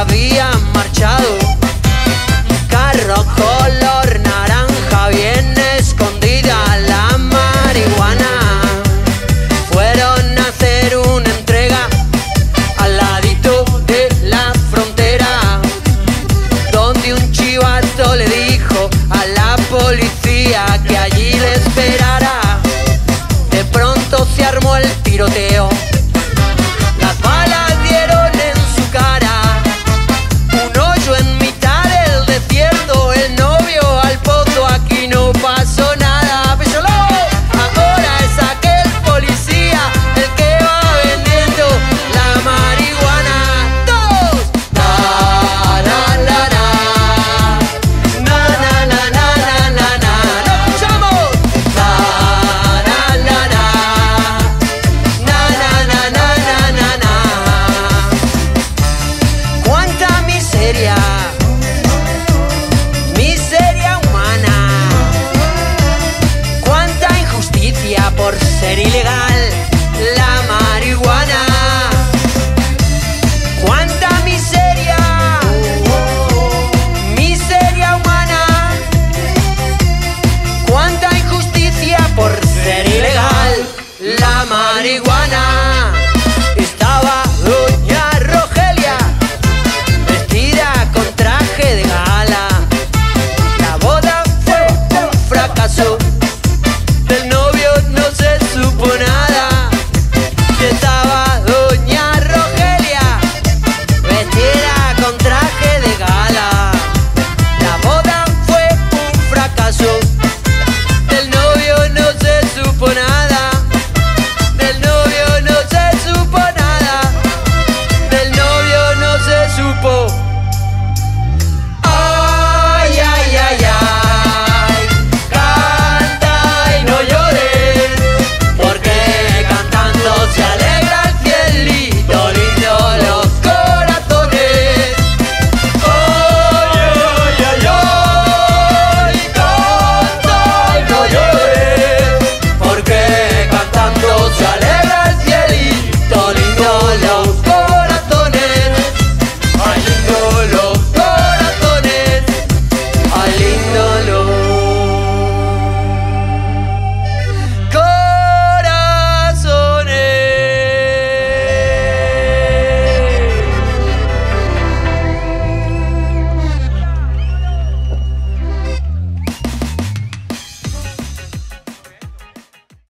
Había marchado, carro color naranja, bien escondida la marihuana. Fueron a hacer una entrega al ladito de la frontera, donde un chivato le dijo a la policía que allí le esperara. De pronto se armó el tiroteo. Miseria humana, cuánta injusticia por ser ilegal.